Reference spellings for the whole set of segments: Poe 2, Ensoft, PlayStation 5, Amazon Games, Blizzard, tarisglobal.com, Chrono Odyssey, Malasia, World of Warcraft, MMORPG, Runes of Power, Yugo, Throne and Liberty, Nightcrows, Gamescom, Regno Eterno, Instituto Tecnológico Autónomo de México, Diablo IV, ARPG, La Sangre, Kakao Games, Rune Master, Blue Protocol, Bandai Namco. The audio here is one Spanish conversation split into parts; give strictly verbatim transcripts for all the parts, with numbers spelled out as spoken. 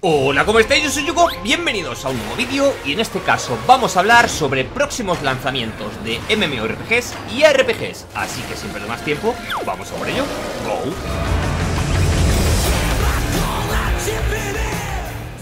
Hola, ¿cómo estáis? Yo soy Yugo, bienvenidos a un nuevo vídeo y en este caso vamos a hablar sobre próximos lanzamientos de MMORPGs y R P Gs, así que sin perder más tiempo, vamos a por ello. ¡Go!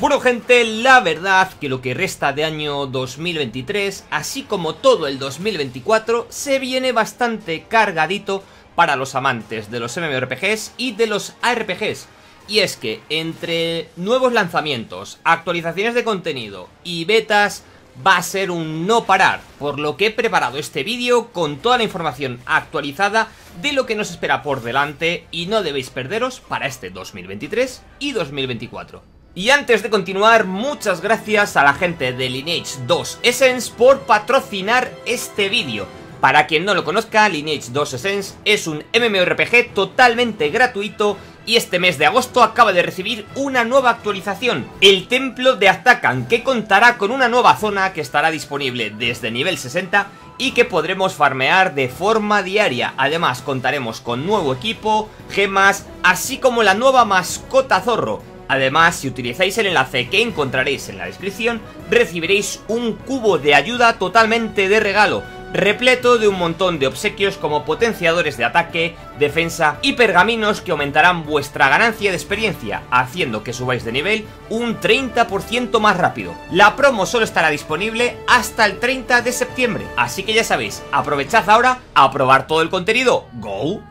Bueno gente, la verdad que lo que resta de año dos mil veintitrés, así como todo el dos mil veinticuatro, se viene bastante cargadito para los amantes de los MMORPGs y de los A R P Gs. Y es que entre nuevos lanzamientos, actualizaciones de contenido y betas, va a ser un no parar, por lo que he preparado este vídeo con toda la información actualizada de lo que nos espera por delante y no debéis perderos para este dos mil veintitrés y dos mil veinticuatro. Y antes de continuar, muchas gracias a la gente de Lineage dos Essence por patrocinar este vídeo. Para quien no lo conozca, Lineage dos Essence es un MMORPG totalmente gratuito y este mes de agosto acaba de recibir una nueva actualización, el Templo de Aztacan, que contará con una nueva zona que estará disponible desde nivel sesenta y que podremos farmear de forma diaria. Además contaremos con nuevo equipo, gemas, así como la nueva mascota zorro. Además, si utilizáis el enlace que encontraréis en la descripción, recibiréis un cubo de ayuda totalmente de regalo, repleto de un montón de obsequios como potenciadores de ataque, defensa y pergaminos que aumentarán vuestra ganancia de experiencia, haciendo que subáis de nivel un treinta por ciento más rápido. La promo solo estará disponible hasta el treinta de septiembre, así que ya sabéis, aprovechad ahora a probar todo el contenido. ¡Go!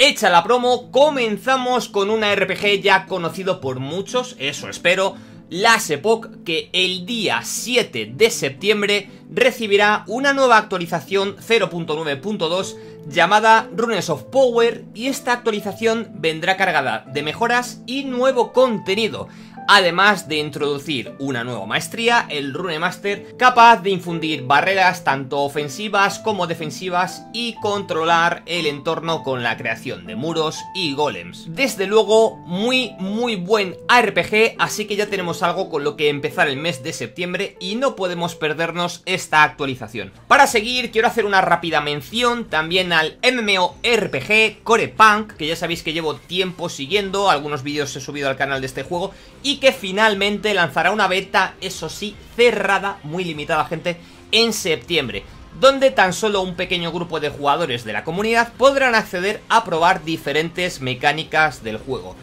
Hecha la promo, comenzamos con una R P G ya conocido por muchos, eso espero, Las Epoch, que el día siete de septiembre recibirá una nueva actualización cero punto nueve punto dos llamada Runes of Power, y esta actualización vendrá cargada de mejoras y nuevo contenido, además de introducir una nueva maestría, el Rune Master, capaz de infundir barreras tanto ofensivas como defensivas y controlar el entorno con la creación de muros y golems. Desde luego, muy muy buen A R P G, así que ya tenemos algo con lo que empezar el mes de septiembre y no podemos perdernos esta actualización. Para seguir, quiero hacer una rápida mención también al MMORPG Corepunk, que ya sabéis que llevo tiempo siguiendo, algunos vídeos he subido al canal de este juego, y que finalmente lanzará una beta, eso sí, cerrada, muy limitada gente, en septiembre, donde tan solo un pequeño grupo de jugadores de la comunidad podrán acceder a probar diferentes mecánicas del juego.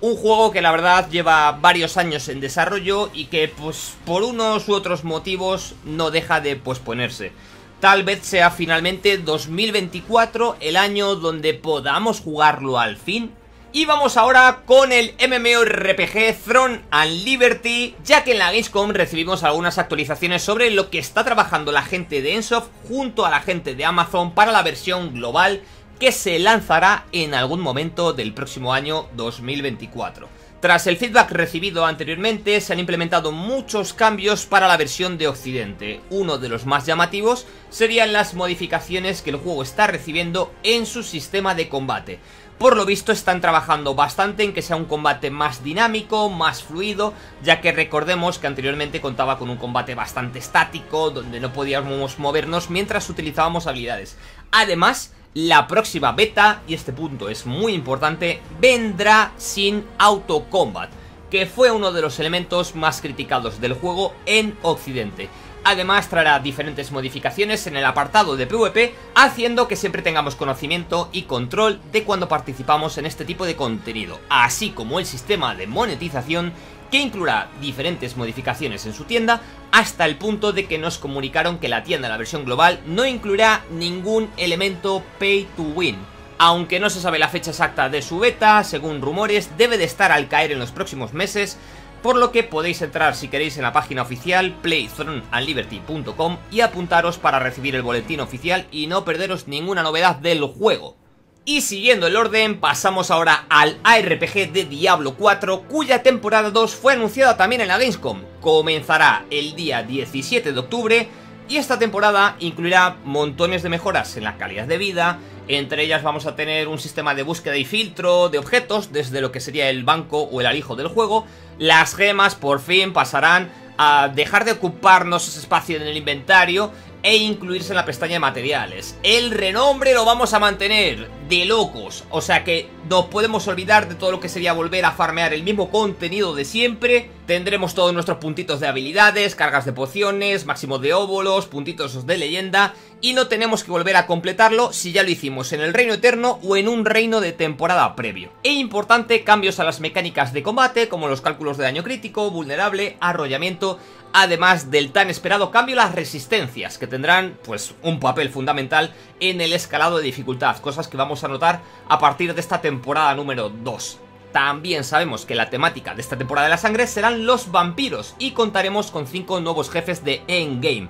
Un juego que la verdad lleva varios años en desarrollo y que pues por unos u otros motivos no deja de posponerse. Tal vez sea finalmente dos mil veinticuatro el año donde podamos jugarlo al fin. Y vamos ahora con el MMORPG Throne and Liberty, ya que en la Gamescom recibimos algunas actualizaciones sobre lo que está trabajando la gente de Ensoft junto a la gente de Amazon para la versión global que se lanzará en algún momento del próximo año dos mil veinticuatro. Tras el feedback recibido anteriormente, se han implementado muchos cambios para la versión de Occidente. Uno de los más llamativos serían las modificaciones que el juego está recibiendo en su sistema de combate. Por lo visto están trabajando bastante en que sea un combate más dinámico, más fluido, ya que recordemos que anteriormente contaba con un combate bastante estático, donde no podíamos movernos mientras utilizábamos habilidades. Además, la próxima beta, y este punto es muy importante, vendrá sin autocombat, que fue uno de los elementos más criticados del juego en Occidente. Además traerá diferentes modificaciones en el apartado de PvP, haciendo que siempre tengamos conocimiento y control de cuando participamos en este tipo de contenido, así como el sistema de monetización, que incluirá diferentes modificaciones en su tienda, hasta el punto de que nos comunicaron que la tienda de la versión global no incluirá ningún elemento pay to win. Aunque no se sabe la fecha exacta de su beta, según rumores debe de estar al caer en los próximos meses, por lo que podéis entrar si queréis en la página oficial play throne and liberty punto com y apuntaros para recibir el boletín oficial y no perderos ninguna novedad del juego. Y siguiendo el orden, pasamos ahora al A R P G de Diablo cuatro, cuya temporada dos fue anunciada también en la Gamescom. Comenzará el día diecisiete de octubre y esta temporada incluirá montones de mejoras en la calidad de vida. Entre ellas vamos a tener un sistema de búsqueda y filtro de objetos desde lo que sería el banco o el alijo del juego. Las gemas por fin pasarán a dejar de ocuparnos ese espacio en el inventario e incluirse en la pestaña de materiales. El renombre lo vamos a mantener de locos, o sea que nos podemos olvidar de todo lo que sería volver a farmear el mismo contenido de siempre. Tendremos todos nuestros puntitos de habilidades, cargas de pociones, máximos de óvulos, puntitos de leyenda, y no tenemos que volver a completarlo si ya lo hicimos en el Reino Eterno o en un reino de temporada previo. E importante, cambios a las mecánicas de combate, como los cálculos de daño crítico, vulnerable, arrollamiento, además del tan esperado cambio a las resistencias, que tendrán pues un papel fundamental en el escalado de dificultad, cosas que vamos a notar a partir de esta temporada número dos. También sabemos que la temática de esta temporada de la sangre serán los vampiros y contaremos con cinco nuevos jefes de endgame,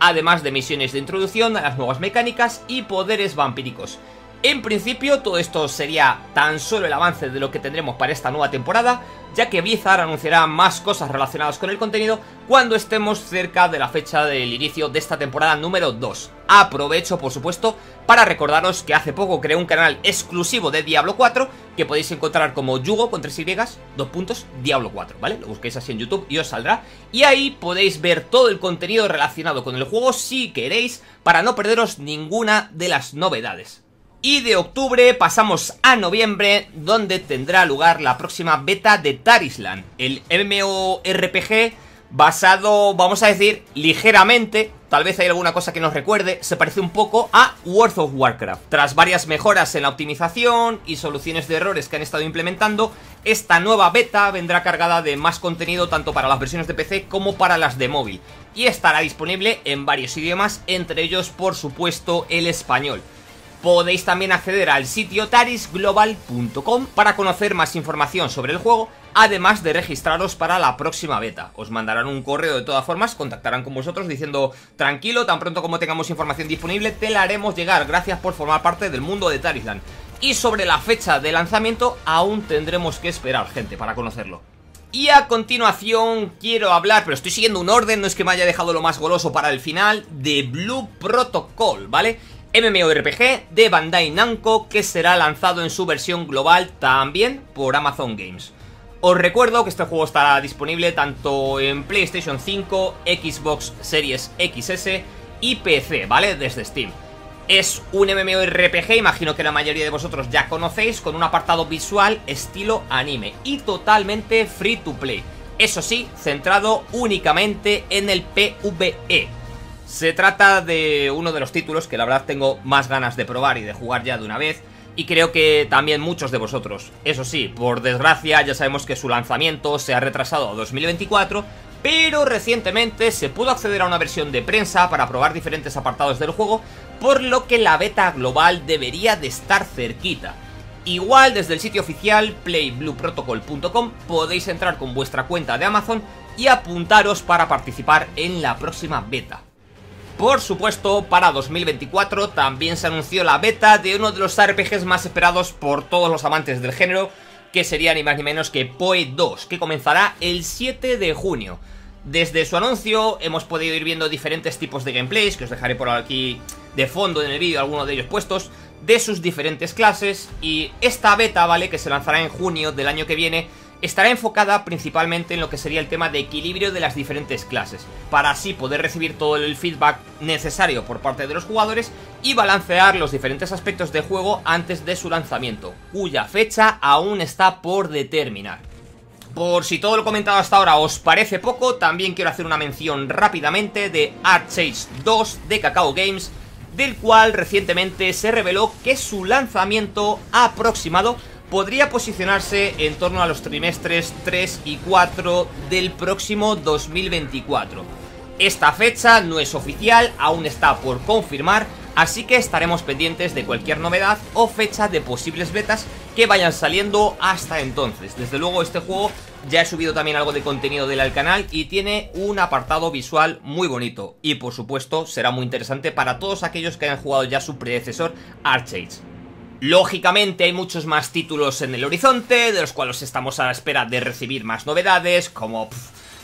además de misiones de introducción a las nuevas mecánicas y poderes vampíricos. En principio, todo esto sería tan solo el avance de lo que tendremos para esta nueva temporada, ya que Blizzard anunciará más cosas relacionadas con el contenido cuando estemos cerca de la fecha del inicio de esta temporada número dos. Aprovecho, por supuesto, para recordaros que hace poco creé un canal exclusivo de Diablo cuatro, que podéis encontrar como Yugo, con tres Y, dos puntos, Diablo cuatro, ¿vale? Lo busquéis así en YouTube y os saldrá. Y ahí podéis ver todo el contenido relacionado con el juego, si queréis, para no perderos ninguna de las novedades. Y de octubre pasamos a noviembre, donde tendrá lugar la próxima beta de Tarisland, el MMORPG basado, vamos a decir, ligeramente, tal vez hay alguna cosa que nos recuerde, se parece un poco a World of Warcraft. Tras varias mejoras en la optimización y soluciones de errores que han estado implementando, esta nueva beta vendrá cargada de más contenido tanto para las versiones de P C como para las de móvil, y estará disponible en varios idiomas, entre ellos, por supuesto, el español. Podéis también acceder al sitio taris global punto com para conocer más información sobre el juego, además de registraros para la próxima beta. Os mandarán un correo de todas formas, contactarán con vosotros diciendo: tranquilo, tan pronto como tengamos información disponible te la haremos llegar, gracias por formar parte del mundo de Tarisland. Y sobre la fecha de lanzamiento aún tendremos que esperar, gente, para conocerlo. Y a continuación quiero hablar, pero estoy siguiendo un orden, no es que me haya dejado lo más goloso para el final, de Blue Protocol, ¿vale? MMORPG de Bandai Namco, que será lanzado en su versión global también por Amazon Games. Os recuerdo que este juego estará disponible tanto en PlayStation cinco, Xbox Series X S y P C, ¿vale? Desde Steam. Es un MMORPG, imagino que la mayoría de vosotros ya conocéis, con un apartado visual estilo anime y totalmente free to play. Eso sí, centrado únicamente en el P V E. Se trata de uno de los títulos que la verdad tengo más ganas de probar y de jugar ya de una vez, y creo que también muchos de vosotros. Eso sí, por desgracia ya sabemos que su lanzamiento se ha retrasado a dos mil veinticuatro, pero recientemente se pudo acceder a una versión de prensa para probar diferentes apartados del juego, por lo que la beta global debería de estar cerquita. Igual desde el sitio oficial play blue protocol punto com podéis entrar con vuestra cuenta de Amazon y apuntaros para participar en la próxima beta. Por supuesto, para dos mil veinticuatro también se anunció la beta de uno de los R P Gs más esperados por todos los amantes del género, que sería ni más ni menos que PoE dos, que comenzará el siete de junio. Desde su anuncio hemos podido ir viendo diferentes tipos de gameplays, que os dejaré por aquí de fondo en el vídeo, algunos de ellos puestos, de sus diferentes clases, y esta beta, ¿vale?, que se lanzará en junio del año que viene, estará enfocada principalmente en lo que sería el tema de equilibrio de las diferentes clases, para así poder recibir todo el feedback necesario por parte de los jugadores y balancear los diferentes aspectos de juego antes de su lanzamiento, cuya fecha aún está por determinar. Por si todo lo comentado hasta ahora os parece poco, también quiero hacer una mención rápidamente de ArcheAge dos de Kakao Games, del cual recientemente se reveló que su lanzamiento aproximado podría posicionarse en torno a los trimestres tres y cuatro del próximo dos mil veinticuatro. Esta fecha no es oficial, aún está por confirmar, así que estaremos pendientes de cualquier novedad o fecha de posibles betas que vayan saliendo hasta entonces. Desde luego, este juego ya he subido también algo de contenido del canal y tiene un apartado visual muy bonito, y por supuesto será muy interesante para todos aquellos que hayan jugado ya su predecesor ArcheAge. Lógicamente hay muchos más títulos en el horizonte, de los cuales estamos a la espera de recibir más novedades, como pff,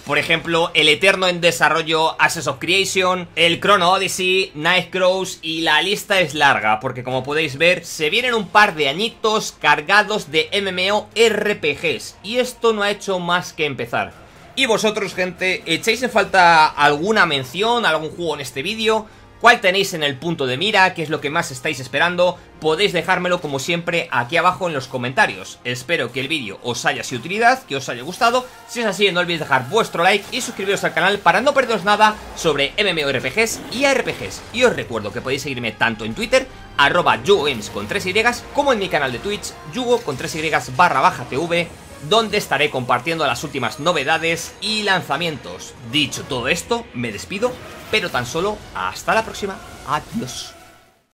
por ejemplo el eterno en desarrollo Ashes of Creation, el Chrono Odyssey, Nightcrows, y la lista es larga, porque como podéis ver se vienen un par de añitos cargados de MMORPGs, y esto no ha hecho más que empezar. ¿Y vosotros, gente, echáis en falta alguna mención, algún juego en este vídeo? cuál tenéis en el punto de mira, qué es lo que más estáis esperando, podéis dejármelo como siempre aquí abajo en los comentarios. Espero que el vídeo os haya sido de utilidad, que os haya gustado. Si es así, no olvidéis dejar vuestro like y suscribiros al canal para no perderos nada sobre MMORPGs y A R P Gs. Y os recuerdo que podéis seguirme tanto en Twitter, arroba Yugo Games con tres Y, como en mi canal de Twitch, Yugo con tres Y barra baja T V, donde estaré compartiendo las últimas novedades y lanzamientos. Dicho todo esto, me despido, pero tan solo hasta la próxima. Adiós.